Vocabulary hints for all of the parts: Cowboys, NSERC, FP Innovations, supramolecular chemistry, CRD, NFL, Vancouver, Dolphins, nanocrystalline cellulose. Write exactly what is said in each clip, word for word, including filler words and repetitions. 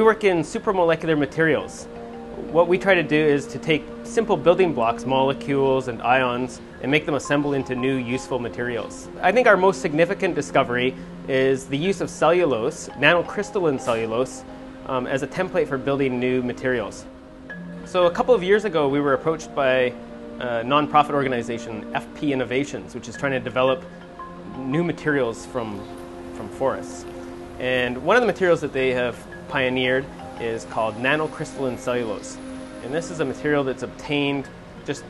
We work in supramolecular materials. What we try to do is to take simple building blocks, molecules and ions, and make them assemble into new useful materials. I think our most significant discovery is the use of cellulose, nanocrystalline cellulose, um, as a template for building new materials. So a couple of years ago we were approached by a nonprofit organization, F P Innovations, which is trying to develop new materials from, from forests. And one of the materials that they have pioneered is called nanocrystalline cellulose. And this is a material that's obtained just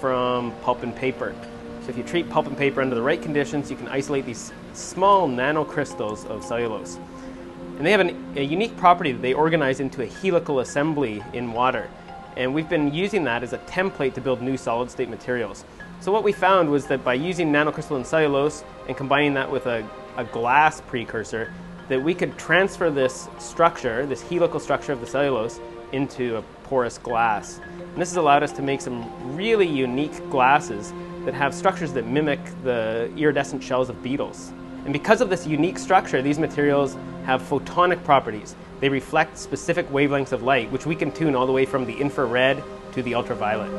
from pulp and paper. So if you treat pulp and paper under the right conditions, you can isolate these small nanocrystals of cellulose. And they have an, a unique property that they organize into a helical assembly in water. And we've been using that as a template to build new solid-state materials. So what we found was that by using nanocrystalline cellulose and combining that with a, a glass precursor, that we could transfer this structure, this helical structure of the cellulose, into a porous glass. And this has allowed us to make some really unique glasses that have structures that mimic the iridescent shells of beetles. And because of this unique structure, these materials have photonic properties. They reflect specific wavelengths of light, which we can tune all the way from the infrared to the ultraviolet.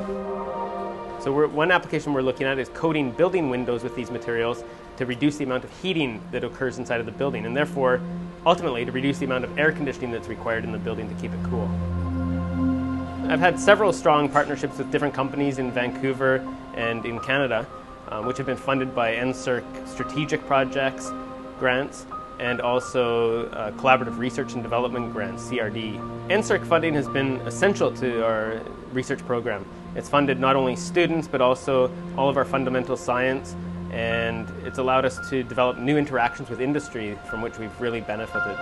So we're, one application we're looking at is coating building windows with these materials to reduce the amount of heating that occurs inside of the building, and therefore, ultimately, to reduce the amount of air conditioning that's required in the building to keep it cool. I've had several strong partnerships with different companies in Vancouver and in Canada, um, which have been funded by N S E R C strategic projects, grants, and also uh, collaborative research and development grants, C R D. N S E R C funding has been essential to our research program. It's funded not only students, but also all of our fundamental science, and it's allowed us to develop new interactions with industry from which we've really benefited.